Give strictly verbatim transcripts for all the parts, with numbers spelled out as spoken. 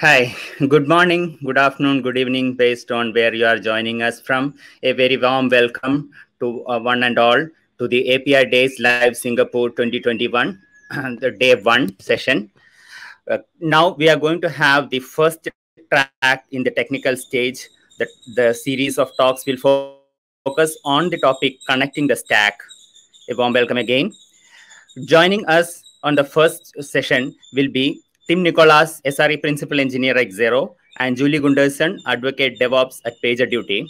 Hi, good morning, good afternoon, good evening, based on where you are joining us from. A very warm welcome to uh, one and all to the A P I Days Live Singapore twenty twenty-one, the day one session. Uh, now we are going to have the first track in the technical stage. The, the series of talks will fo focus on the topic connecting the stack. A warm welcome again. Joining us on the first session will be Tim Nicholas, S R E Principal Engineer at Xero, and Julie Gunderson, Advocate DevOps at PagerDuty.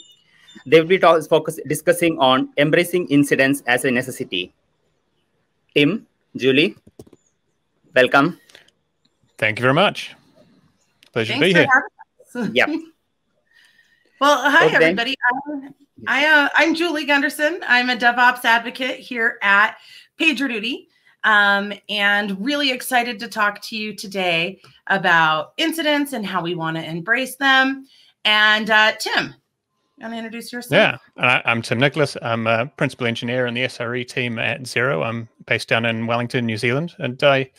They will be talk, focus, discussing on embracing incidents as a necessity. Tim, Julie, welcome. Thank you very much. Pleasure Thanks to be here. Yep. Well, hi, okay. everybody. I'm, I, uh, I'm Julie Gunderson. I'm a DevOps advocate here at PagerDuty. Um, and really excited to talk to you today about incidents and how we want to embrace them. And uh, Tim, you want to introduce yourself? Yeah, I, I'm Tim Nicholas. I'm a principal engineer in the S R E team at Xero. I'm based down in Wellington, New Zealand. And I,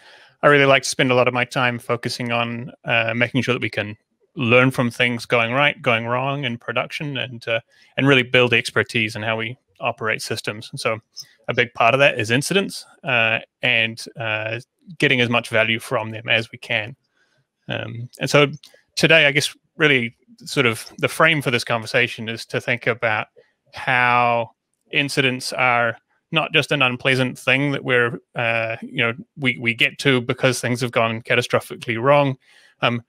I really like to spend a lot of my time focusing on uh, making sure that we can learn from things going right, going wrong in production, and, uh, and really build expertise in how we operate systems. And so a big part of that is incidents uh, and uh, getting as much value from them as we can. Um, and so today, I guess, really sort of the frame for this conversation is to think about how incidents are not just an unpleasant thing that we're, uh, you know, we, we get to because things have gone catastrophically wrong, um,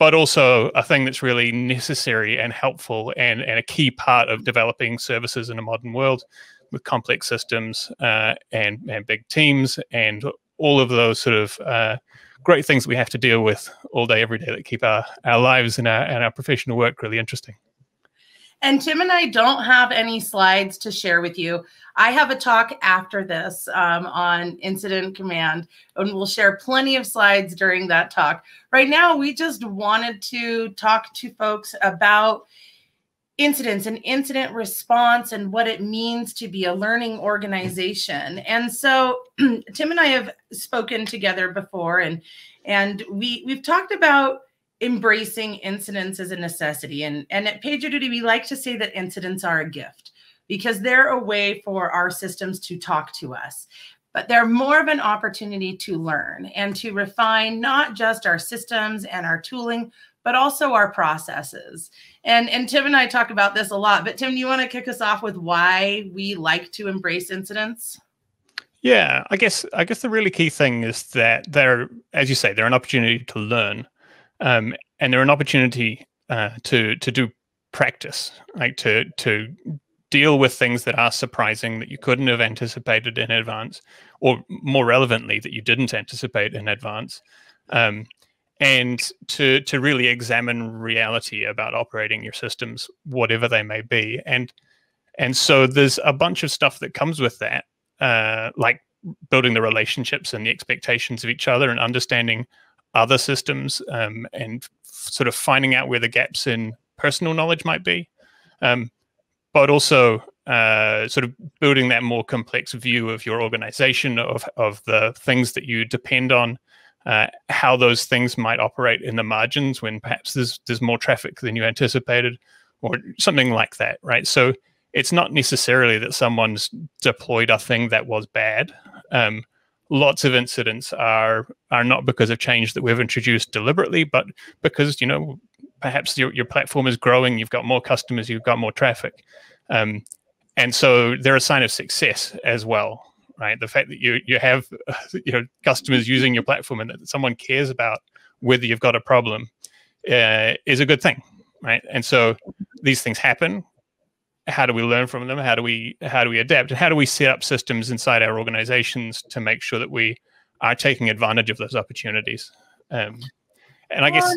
but also a thing that's really necessary and helpful and, and a key part of developing services in a modern world, with complex systems uh, and, and big teams and all of those sort of uh, great things that we have to deal with all day, every day, that keep our, our lives and our, and our professional work really interesting. And Tim and I don't have any slides to share with you. I have a talk after this um, on incident command, and we'll share plenty of slides during that talk. Right now, we just wanted to talk to folks about incidents and incident response and what it means to be a learning organization. And so Tim and I have spoken together before, and and we we've talked about embracing incidents as a necessity. And, and at PagerDuty, we like to say that incidents are a gift because they're a way for our systems to talk to us. But they're more of an opportunity to learn and to refine not just our systems and our tooling, but also our processes. And, and Tim and I talk about this a lot, but Tim, do you want to kick us off with why we like to embrace incidents? Yeah, I guess I guess the really key thing is that they're, as you say, they're an opportunity to learn, um, and they're an opportunity uh, to to do practice, like to to deal with things that are surprising that you couldn't have anticipated in advance, or more relevantly, that you didn't anticipate in advance. Um, and to to really examine reality about operating your systems, whatever they may be. And and so there's a bunch of stuff that comes with that, uh, like building the relationships and the expectations of each other and understanding other systems, um, and sort of finding out where the gaps in personal knowledge might be, um, but also uh, sort of building that more complex view of your organization, of, of the things that you depend on, Uh, how those things might operate in the margins when perhaps there's there's more traffic than you anticipated, or something like that, right? So it's not necessarily that someone's deployed a thing that was bad. Um, lots of incidents are are not because of change that we've introduced deliberately, but because, you know, perhaps your your platform is growing, you've got more customers, you've got more traffic, um, and so they're a sign of success as well. Right, the fact that you you have you know customers using your platform and that someone cares about whether you've got a problem uh, is a good thing, right? And so these things happen. How do we learn from them? How do we how do we adapt? And how do we set up systems inside our organizations to make sure that we are taking advantage of those opportunities? Um, and I guess,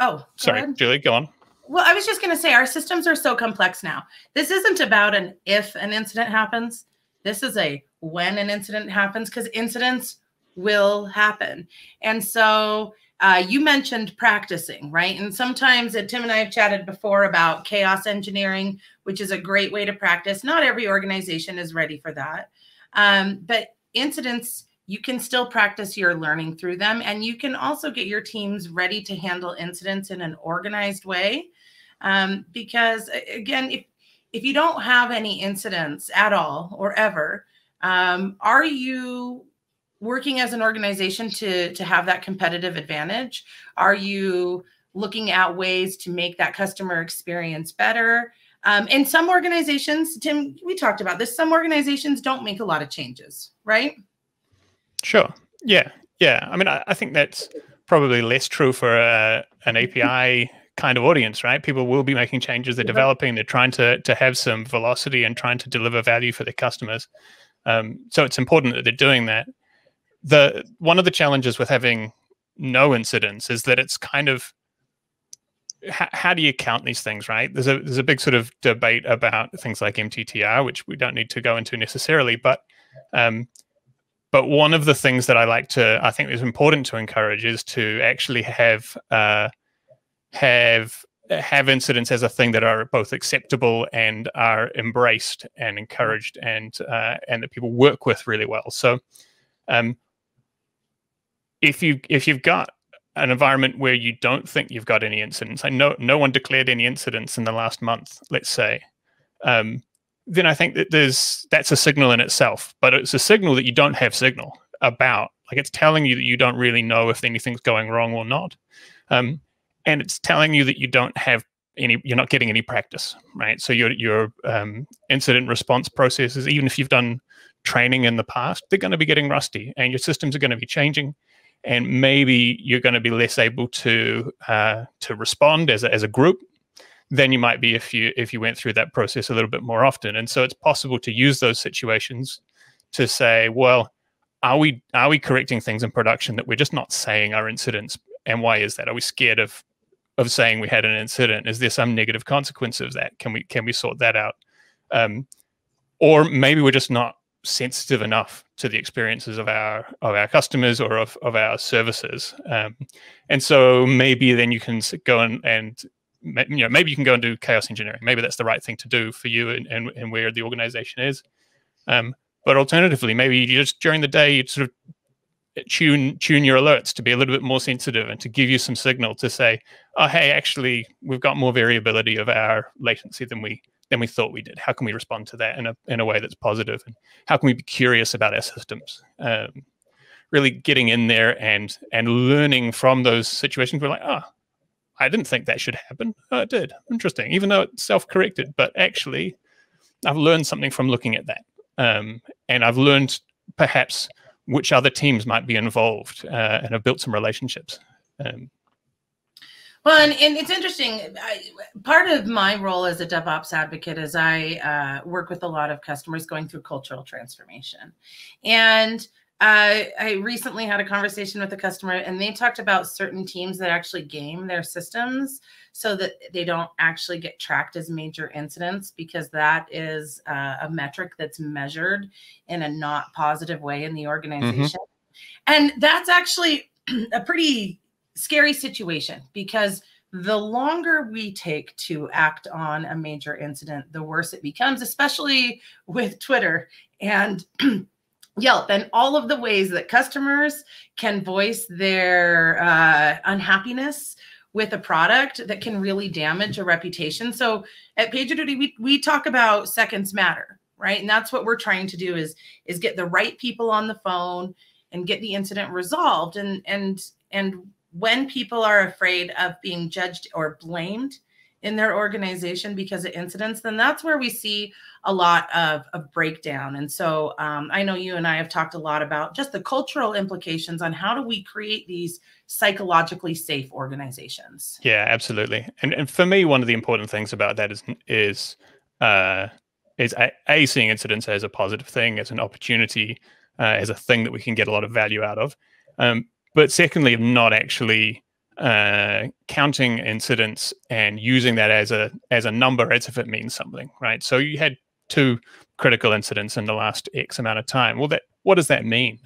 oh, sorry, Julie, go on. Well, I was just going to say our systems are so complex now. This isn't about an if an incident happens. This is a when an incident happens, because incidents will happen. And so uh, you mentioned practicing, right? And sometimes, and Tim and I have chatted before about chaos engineering, which is a great way to practice. Not every organization is ready for that. Um, but incidents you can still practice your learning through them. And you can also get your teams ready to handle incidents in an organized way. Um, because again, if, if you don't have any incidents at all or ever, um, are you working as an organization to, to have that competitive advantage? Are you looking at ways to make that customer experience better? Um, and some organizations, Tim, we talked about this, some organizations don't make a lot of changes, right? Sure. Yeah. Yeah. I mean, I, I think that's probably less true for a, an A P I kind of audience, right? People will be making changes. They're developing. They're trying to, to have some velocity and trying to deliver value for their customers. Um, so it's important that they're doing that. The one of the challenges with having no incidents is that it's kind of, how do you count these things, right? There's a there's a big sort of debate about things like M T T R, which we don't need to go into necessarily. But um, but one of the things that I like to, I think is important to encourage is to actually have uh, have have incidents as a thing that are both acceptable and are embraced and encouraged, and uh, and that people work with really well. So um, if you if you've got an environment where you don't think you've got any incidents, I know no one declared any incidents in the last month, let's say, um, then I think that there's that's a signal in itself, but it's a signal that you don't have signal about. Like, it's telling you that you don't really know if anything's going wrong or not. Um, and it's telling you that you don't have any, you're not getting any practice, right? So your, your um, incident response processes, even if you've done training in the past, they're gonna be getting rusty, and your systems are gonna be changing. And maybe you're going to be less able to uh, to respond as a, as a group than you might be if you if you went through that process a little bit more often. And so it's possible to use those situations to say, well, are we are we correcting things in production that we're just not saying are incidents? And why is that? Are we scared of of saying we had an incident? Is there some negative consequence of that? Can we can we sort that out? Um, or maybe we're just not sensitive enough to the experiences of our of our customers or of, of our services, um, and so maybe then you can go and and you know maybe you can go and do chaos engineering. Maybe that's the right thing to do for you and and, and where the organization is. Um, but alternatively, maybe you just during the day you sort of tune tune your alerts to be a little bit more sensitive and to give you some signal to say, oh hey, actually we've got more variability of our latency than we. than we thought we did. How can we respond to that in a, in a way that's positive? And how can we be curious about our systems? Um, really getting in there and and learning from those situations. We're like, oh, I didn't think that should happen. Oh, it did. Interesting. Even though it's self-corrected, but actually I've learned something from looking at that. Um, and I've learned perhaps which other teams might be involved, uh, and I've built some relationships. Um, Well, and, and it's interesting. I, part of my role as a DevOps advocate is I uh, work with a lot of customers going through cultural transformation. And uh, I recently had a conversation with a customer, and they talked about certain teams that actually game their systems so that they don't actually get tracked as major incidents, because that is uh, a metric that's measured in a not positive way in the organization. Mm-hmm. And that's actually a pretty scary situation, because the longer we take to act on a major incident, the worse it becomes, especially with Twitter and Yelp and all of the ways that customers can voice their uh, unhappiness with a product that can really damage a reputation. So at PagerDuty, we, we talk about seconds matter, right? And that's what we're trying to do is, is get the right people on the phone and get the incident resolved. And, and, and when people are afraid of being judged or blamed in their organization because of incidents, then that's where we see a lot of, of breakdown. And so um, I know you and I have talked a lot about just the cultural implications on how do we create these psychologically safe organizations. Yeah, absolutely. And, and for me, one of the important things about that is, is, uh, is a, a, seeing incidents as a positive thing, as an opportunity, uh, as a thing that we can get a lot of value out of. Um, But secondly, not actually uh, counting incidents and using that as a as a number as if it means something, right? So you had two critical incidents in the last X amount of time. Well, that what does that mean?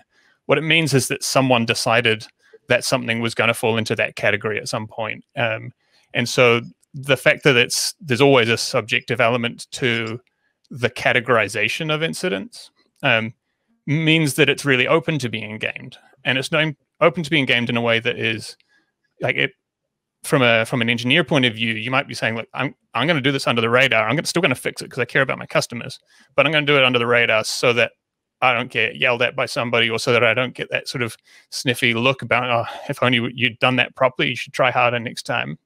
What it means is that someone decided that something was going to fall into that category at some point. Um, and so the fact that it's there's always a subjective element to the categorization of incidents um, means that it's really open to being gamed, and it's known, open to being gamed in a way that is like it from a from an engineer point of view. You might be saying, look, I'm I'm going to do this under the radar. I'm gonna, still going to fix it because I care about my customers, but I'm going to do it under the radar so that I don't get yelled at by somebody, or so that I don't get that sort of sniffy look about, oh, if only you'd done that properly, you should try harder next time,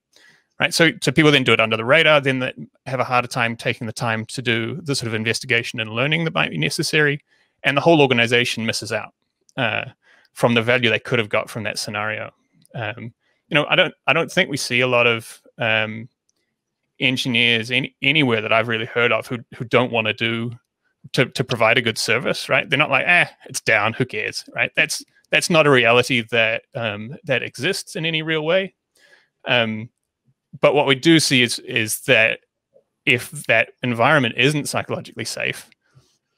right? So, so people then do it under the radar, then they have a harder time taking the time to do the sort of investigation and learning that might be necessary, and the whole organization misses out uh, from the value they could have got from that scenario. Um, you know, I don't, I don't think we see a lot of um, engineers any, anywhere that I've really heard of who who don't want to do. To, to provide a good service, right? They're not like, ah, eh, it's down, who cares, right? That's that's not a reality that um, that exists in any real way. Um, but what we do see is is that if that environment isn't psychologically safe,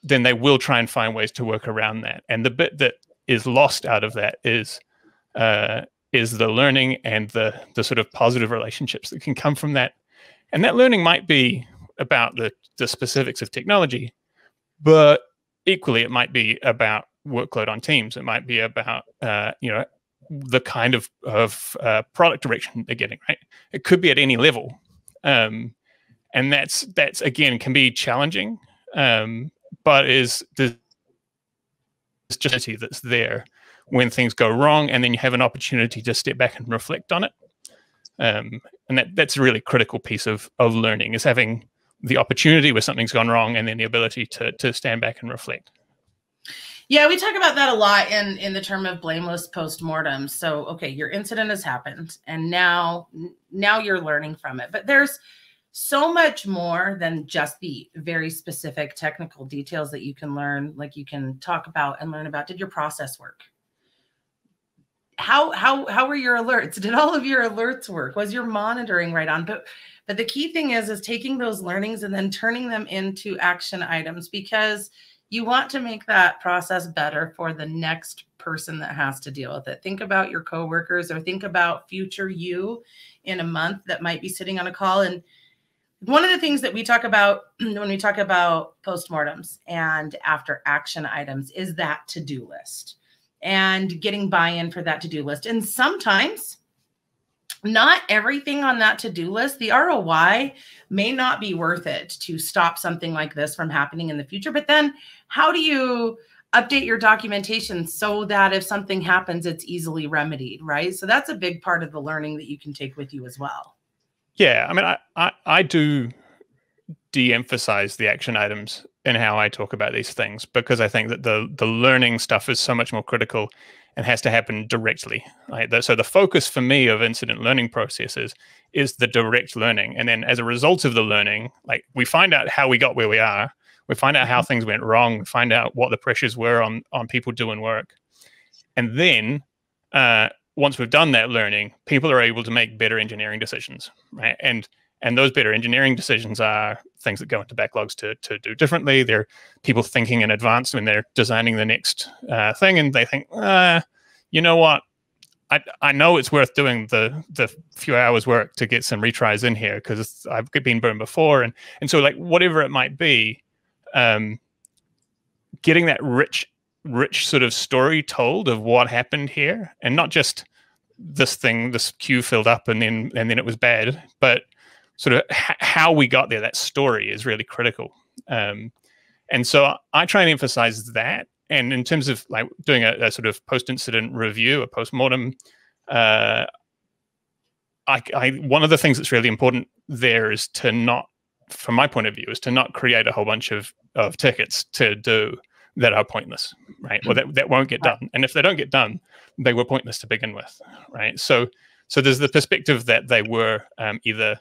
then they will try and find ways to work around that. And the bit that is lost out of that is uh, is the learning and the the sort of positive relationships that can come from that. And that learning might be about the the specifics of technology. But equally, it might be about workload on teams. It might be about uh, you know, the kind of of uh, product direction they're getting. Right? It could be at any level, um, and that's that's again can be challenging. Um, but is the agility that's there when things go wrong, and then you have an opportunity to step back and reflect on it. Um, and that that's a really critical piece of of learning, is having the opportunity where something's gone wrong, and then the ability to, to stand back and reflect. Yeah, we talk about that a lot in, in the term of blameless postmortem. So, okay, your incident has happened, and now, now you're learning from it. But there's so much more than just the very specific technical details that you can learn, like you can talk about and learn about. Did your process work? How, how, how were your alerts? Did all of your alerts work? Was your monitoring right on? But But the key thing is, is taking those learnings and then turning them into action items, because you want to make that process better for the next person that has to deal with it. Think about your coworkers, or think about future you in a month that might be sitting on a call. And one of the things that we talk about when we talk about postmortems and after action items is that to-do list and getting buy-in for that to-do list. And sometimes not everything on that to-do list, the R O I may not be worth it to stop something like this from happening in the future. But then how do you update your documentation so that if something happens, it's easily remedied, right? So that's a big part of the learning that you can take with you as well. Yeah, I mean, I, I, I do de-emphasize the action items in how I talk about these things, because I think that the, the learning stuff is so much more critical and has to happen directly. Right? So the focus for me of incident learning processes is the direct learning. And then as a result of the learning, like we find out how we got where we are, we find out how things went wrong, we find out what the pressures were on, on people doing work. And then uh, once we've done that learning, people are able to make better engineering decisions. Right? And and those better engineering decisions are things that go into backlogs to, to do differently. They're people thinking in advance when they're designing the next uh, thing, and they think, uh, you know what, I, I know it's worth doing the, the few hours work to get some retries in here because I've been burned before. And, and so like whatever it might be, um, getting that rich, rich sort of story told of what happened here, and not just this thing, this queue filled up and then, and then it was bad, but sort of how we got there, that story is really critical. Um, and so I, I try and emphasize that. And in terms of like doing a, a sort of post-incident review, a post-mortem, uh, I, I, one of the things that's really important there is to not, from my point of view, is to not create a whole bunch of, of tickets to do that are pointless, right? Well, that, that won't get done. And if they don't get done, they were pointless to begin with, right? So, so there's the perspective that they were um, either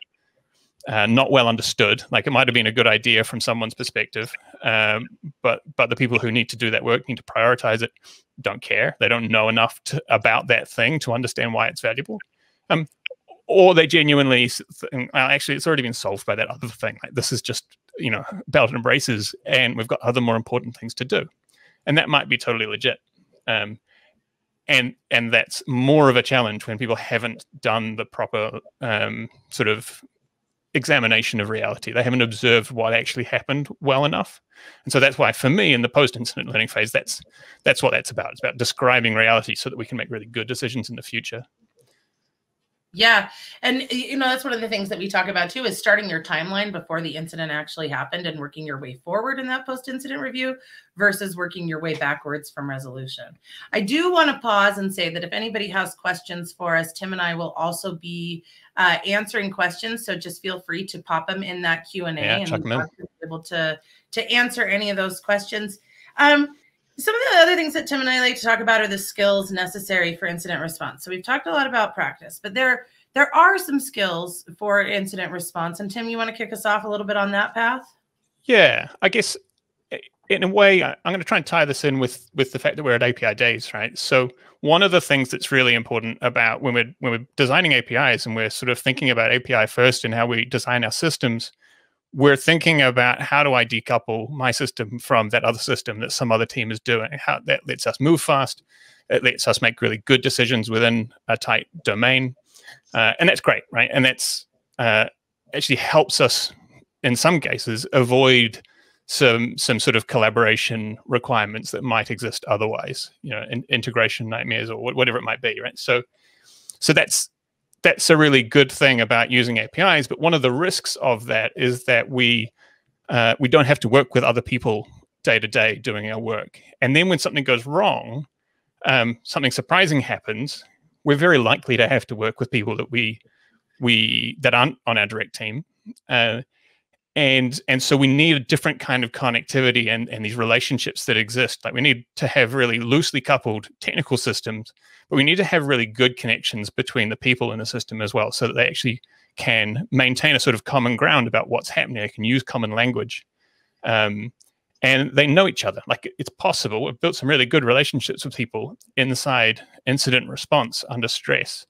Uh, not well understood. Like it might have been a good idea from someone's perspective, um, but but the people who need to do that work, need to prioritize it, don't care. They don't know enough to, about that thing to understand why it's valuable, um, or they genuinely think, well, actually, it's already been solved by that other thing. Like this is just, you know, belt and braces, and we've got other more important things to do, and that might be totally legit. Um, And and that's more of a challenge when people haven't done the proper um, sort of examination of reality. They haven't observed what actually happened well enough. And so that's why, for me, in the post-incident learning phase, that's that's what that's about. It's about describing reality so that we can make really good decisions in the future. Yeah. And, you know, that's one of the things that we talk about, too, is starting your timeline before the incident actually happened and working your way forward in that post-incident review versus working your way backwards from resolution. I do want to pause and say that if anybody has questions for us, Tim and I will also be uh, answering questions. So just feel free to pop them in that Q and A, yeah, and we'll be able to, to answer any of those questions. Um, Some of the other things that Tim and I like to talk about are the skills necessary for incident response. So we've talked a lot about practice, but there, there are some skills for incident response. And Tim, you want to kick us off a little bit on that path? Yeah, I guess in a way, I'm going to try and tie this in with, with the fact that we're at A P I Days, right? So one of the things that's really important about when we're, when we're designing A P Is and we're sort of thinking about A P I first and how we design our systems, we're thinking about how do I decouple my system from that other system that some other team is doing. How that lets us move fast. It lets us make really good decisions within a tight domain. Uh, and that's great, right? And that's uh, actually helps us, in some cases, avoid some some sort of collaboration requirements that might exist otherwise, you know, in, integration nightmares or whatever it might be, right? So, so that's, That's a really good thing about using A P Is, but one of the risks of that is that we uh, we don't have to work with other people day to day doing our work. And then when something goes wrong, um, something surprising happens, we're very likely to have to work with people that we we that aren't on our direct team, uh, and and so we need a different kind of connectivity and and these relationships that exist. Like we need to have really loosely coupled technical systems, but we need to have really good connections between the people in the system as well, so that they actually can maintain a sort of common ground about what's happening. They can use common language, um, and they know each other. Like it's possible. We've built some really good relationships with people inside incident response under stress,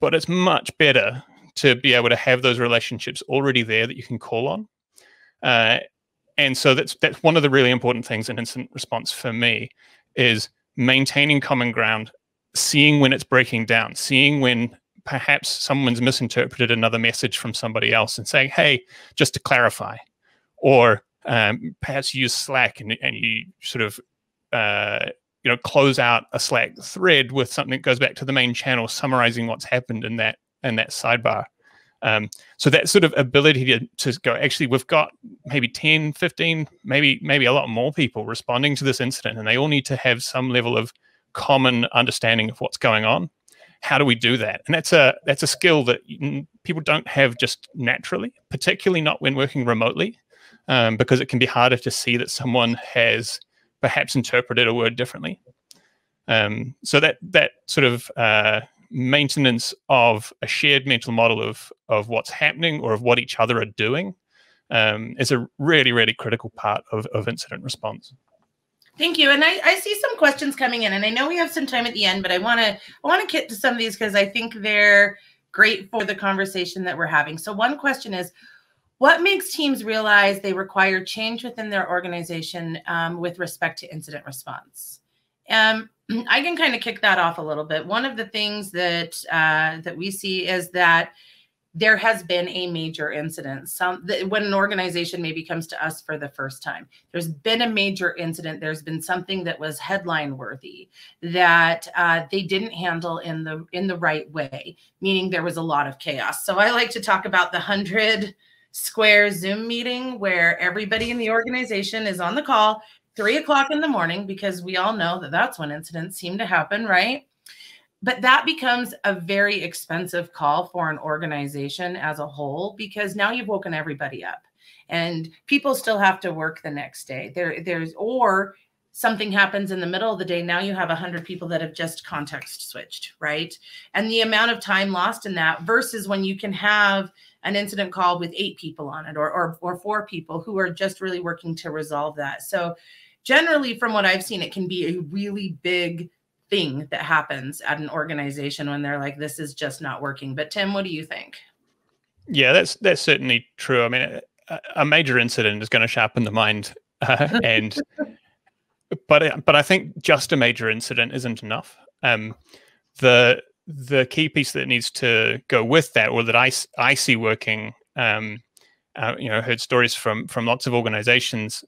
but it's much better to be able to have those relationships already there that you can call on. Uh, and so that's that's one of the really important things in incident response for me, is maintaining common ground, seeing when it's breaking down, seeing when perhaps someone's misinterpreted another message from somebody else and saying, hey, just to clarify, or um, perhaps use Slack and, and you sort of uh, you know, close out a Slack thread with something that goes back to the main channel, summarizing what's happened in that in that sidebar. Um, so that sort of ability to, to go, actually, we've got maybe ten, fifteen, maybe, maybe a lot more people responding to this incident, and they all need to have some level of common understanding of what's going on. How do we do that? And that's a, that's a skill that people don't have just naturally, particularly not when working remotely, um, because it can be harder to see that someone has perhaps interpreted a word differently. Um, so that, that sort of uh, maintenance of a shared mental model of of what's happening or of what each other are doing um, is a really, really critical part of, of incident response. Thank you. And I, I see some questions coming in, and I know we have some time at the end, but I want to I want to get to some of these because I think they're great for the conversation that we're having. So one question is, what makes teams realize they require change within their organization um, with respect to incident response? Um, I can kind of kick that off a little bit. One of the things that uh, that we see is that there has been a major incident. Some, when an organization maybe comes to us for the first time, there's been a major incident. There's been something that was headline worthy that uh, they didn't handle in the in the right way, meaning there was a lot of chaos. So I like to talk about the hundred square Zoom meeting where everybody in the organization is on the call three o'clock in the morning, because we all know that that's when incidents seem to happen, right? But that becomes a very expensive call for an organization as a whole, because now you've woken everybody up and people still have to work the next day. There, there's, or something happens in the middle of the day. Now you have one hundred people that have just context switched, right? And the amount of time lost in that versus when you can have an incident call with eight people on it or, or, or four people who are just really working to resolve that. So generally, from what I've seen, it can be a really big thing that happens at an organization when they're like, this is just not working. But Tim, what do you think? Yeah, that's that's certainly true. I mean, a, a major incident is going to sharpen the mind. Uh, and but but I think just a major incident isn't enough. Um, the the key piece that needs to go with that, or that I, I see working um, uh, you know, heard stories from from lots of organizations.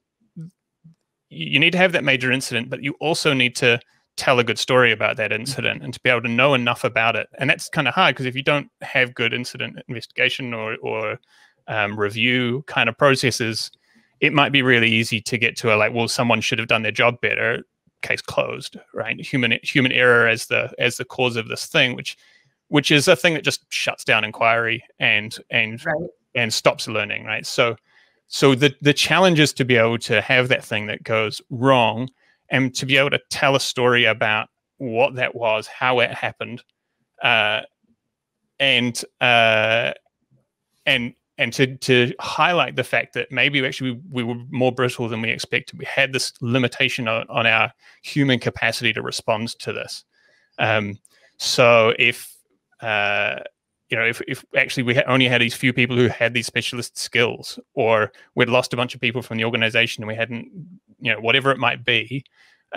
You need to have that major incident, but you also need to tell a good story about that incident and to be able to know enough about it. And that's kind of hard, because if you don't have good incident investigation or, or um, review kind of processes, it might be really easy to get to a like, well, someone should have done their job better, case closed, right? Human human error as the as the cause of this thing, which which is a thing that just shuts down inquiry and and right. and stops learning, right? So so the the challenge is to be able to have that thing that goes wrong, and to be able to tell a story about what that was, how it happened, uh, and uh, and and to to highlight the fact that maybe actually we were more brittle than we expected. We had this limitation on, on our human capacity to respond to this. Um, so if uh, you know, if if actually we had only had these few people who had these specialist skills, or we'd lost a bunch of people from the organization and we hadn't, you know, whatever it might be,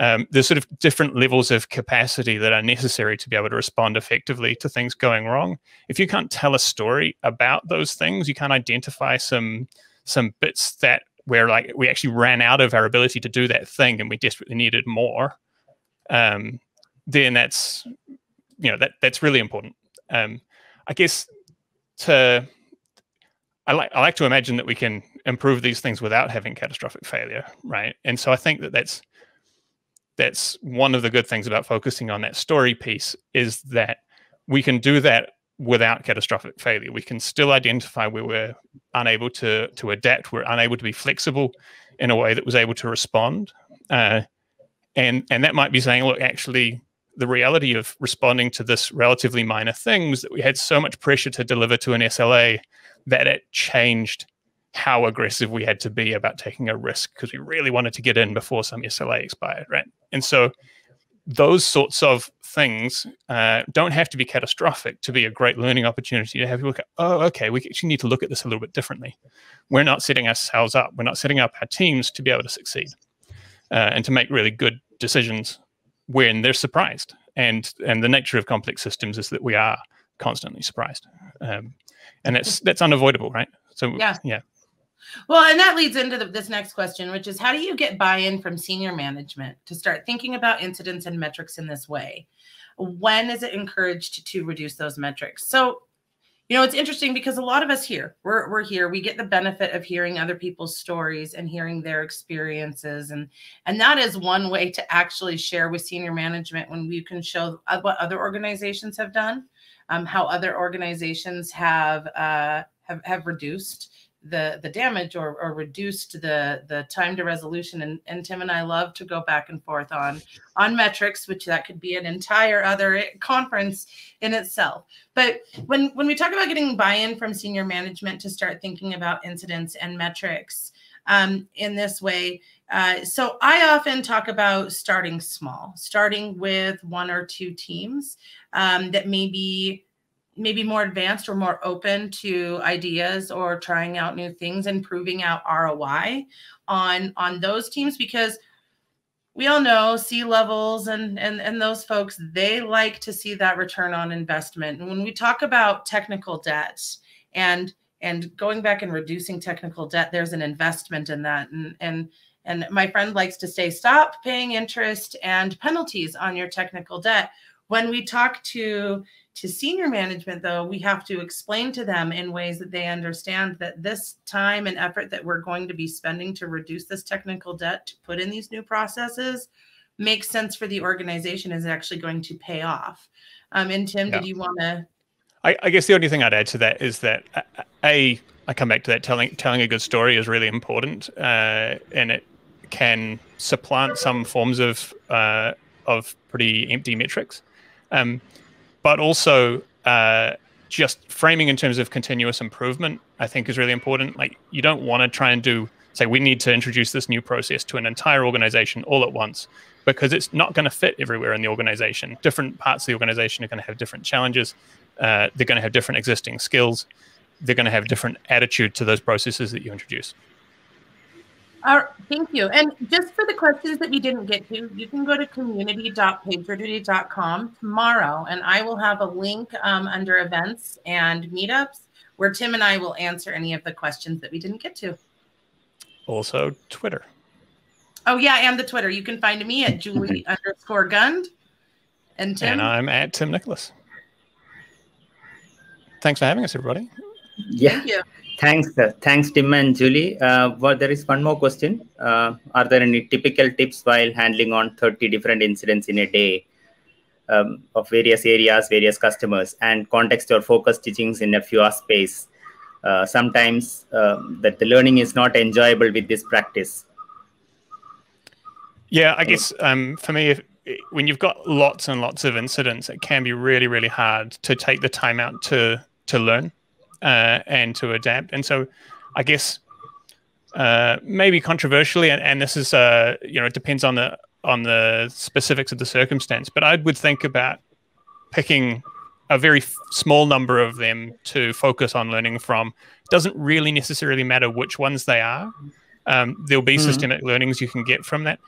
um, there's sort of different levels of capacity that are necessary to be able to respond effectively to things going wrong. If you can't tell a story about those things, you can't identify some some bits that where like we actually ran out of our ability to do that thing and we desperately needed more, um, then that's, you know, that that's really important. Um, I guess to I like I like to imagine that we can improve these things without having catastrophic failure, right? And so I think that that's that's one of the good things about focusing on that story piece, is that we can do that without catastrophic failure. We can still identify where we're unable to to adapt, we're unable to be flexible in a way that was able to respond, uh, and and that might be saying, look, actually the reality of responding to this relatively minor thing was that we had so much pressure to deliver to an S L A that it changed how aggressive we had to be about taking a risk, because we really wanted to get in before some S L A expired, right? And so those sorts of things uh, don't have to be catastrophic to be a great learning opportunity, to have people go, oh, okay, we actually need to look at this a little bit differently. We're not setting ourselves up, we're not setting up our teams to be able to succeed uh, and to make really good decisions when they're surprised. And and the nature of complex systems is that we are constantly surprised. Um, and that's that's unavoidable, right? So yeah. yeah. Well, and that leads into the, this next question, which is, how do you get buy-in from senior management to start thinking about incidents and metrics in this way? When is it encouraged to reduce those metrics? So, you know, it's interesting, because a lot of us here, we're, we're here, we get the benefit of hearing other people's stories and hearing their experiences. And, and that is one way to actually share with senior management, when we can show what other organizations have done, um, how other organizations have, uh, have, have reduced the, the damage or, or reduced the, the time to resolution. And, and Tim and I love to go back and forth on, on metrics, which that could be an entire other conference in itself. But when, when we talk about getting buy-in from senior management to start thinking about incidents and metrics um, in this way, uh, so I often talk about starting small, starting with one or two teams um, that may be maybe more advanced or more open to ideas or trying out new things and proving out R O I on, on those teams, because we all know C-levels and, and, and those folks, they like to see that return on investment. And when we talk about technical debt and, and going back and reducing technical debt, there's an investment in that. And, and, and my friend likes to say, stop paying interest and penalties on your technical debt. When we talk to To senior management, though, we have to explain to them in ways that they understand that this time and effort that we're going to be spending to reduce this technical debt, to put in these new processes, makes sense for the organization, is actually going to pay off. Um, and Tim, yeah. did you want to? I, I guess the only thing I'd add to that is that a I come back to that telling telling a good story is really important, uh, and it can supplant some forms of uh, of pretty empty metrics. Um, But also, uh, just framing in terms of continuous improvement, I think, is really important. Like, you don't want to try and do, say, we need to introduce this new process to an entire organization all at once, because it's not going to fit everywhere in the organization. Different parts of the organization are going to have different challenges. Uh, they're going to have different existing skills. They're going to have different attitude to those processes that you introduce. Uh, thank you. And just for the questions that we didn't get to, you can go to community dot pagerduty dot com tomorrow, and I will have a link um, under events and meetups where Tim and I will answer any of the questions that we didn't get to. Also Twitter. Oh, yeah, and the Twitter. You can find me at Julie underscore Gund. And Tim. And I'm at Tim Nicholas. Thanks for having us, everybody. Yeah. Thank you. Thanks, uh, thanks, Tim and Julie. Uh, well, there is one more question. Uh, are there any typical tips while handling on thirty different incidents in a day um, of various areas, various customers, and context or focus teachings in a few space? Uh, sometimes uh, that the learning is not enjoyable with this practice. Yeah, I guess um, for me, if, when you've got lots and lots of incidents, it can be really, really hard to take the time out to to learn. Uh, and to adapt. And so I guess uh, maybe controversially, and, and this is, uh, you know, it depends on the on the specifics of the circumstance, but I would think about picking a very small number of them to focus on learning from. It doesn't really necessarily matter which ones they are. Um, there'll be mm-hmm. systemic learnings you can get from that,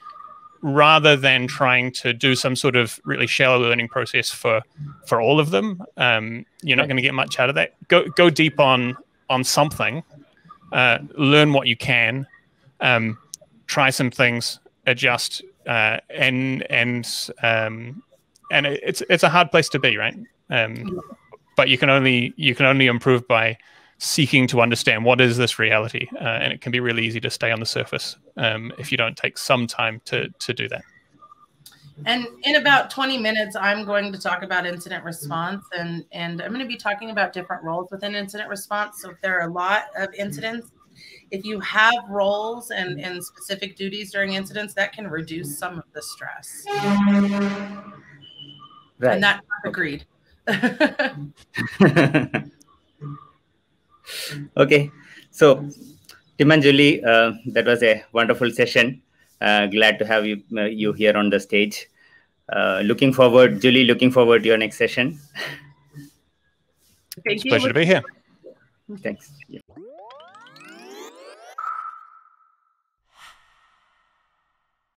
rather than trying to do some sort of really shallow learning process for for all of them. Um, you're not going to get much out of that. Go go deep on on something, uh, learn what you can, um, try some things, adjust, uh, and and um, and it's it's a hard place to be, right? Um, but you can only you can only improve by seeking to understand what is this reality, uh, and it can be really easy to stay on the surface um, if you don't take some time to, to do that. And in about twenty minutes, I'm going to talk about incident response, and, and I'm going to be talking about different roles within incident response. So if there are a lot of incidents, if you have roles and, and specific duties during incidents, that can reduce some of the stress. Right. And that's agreed. Okay, so Tim and Julie, uh, that was a wonderful session. Uh, glad to have you uh, you here on the stage. Uh, looking forward, Julie, looking forward to your next session. Thank you. It's a pleasure to be here. Thanks. Yeah.